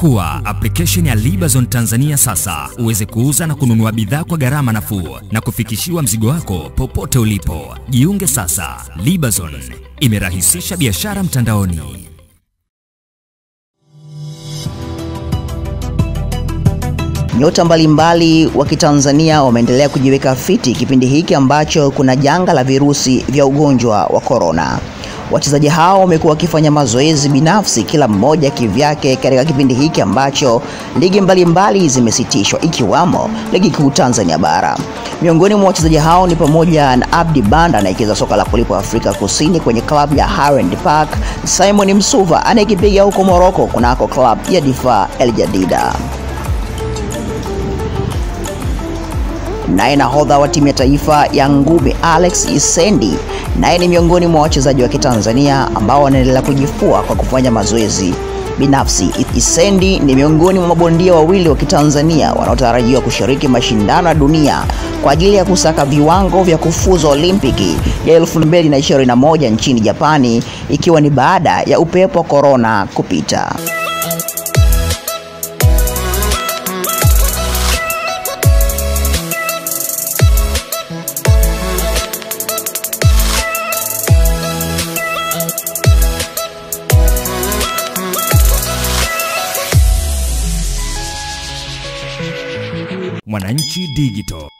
kuwa application ya Libazon Tanzania sasa uweze kuuza na kununua bidhaa kwa gharama nafuu na kufikishiwa mzigo wako popote ulipo. Jiunge sasa. Libazon imerahisisha biashara mtandaoni. Nyota mbalimbali wa Kitanzania wameendelea kujiweka fiti kipindi hiki ambacho kuna janga la virusi vya ugonjwa wa corona. Wachezaji hao wamekuwa wakifanya mazoezi binafsi kila mmoja kivyake katika kipindi hiki ambacho ligi mbalimbali zimesitishwa ikiwamo Ligi Kuu Tanzania Bara. Miongoni mwa wachezaji hao ni pamoja na Abdi Banda anayecheza soka la kulipwa Afrika Kusini kwenye klabu ya Harold Park, Simon Msuva anayekipiga huko Morocco kunako klabu ya Difaa El Jadida. Naye nahodha wa timu ya taifa ya ngumi Alex Isendi naye ni miongoni mwa wachezaji wa Kitanzania ambao wanaendelea kujifua kwa kufanya mazoezi binafsi. Isendi ni miongoni mwa mabondia wawili wa Kitanzania wanaotarajiwa kushiriki mashindano ya dunia kwa ajili ya kusaka viwango vya kufuzu Olimpiki ya 2021 nchini Japani, ikiwa ni baada ya upepo wa corona kupita. Mwananchi Digital.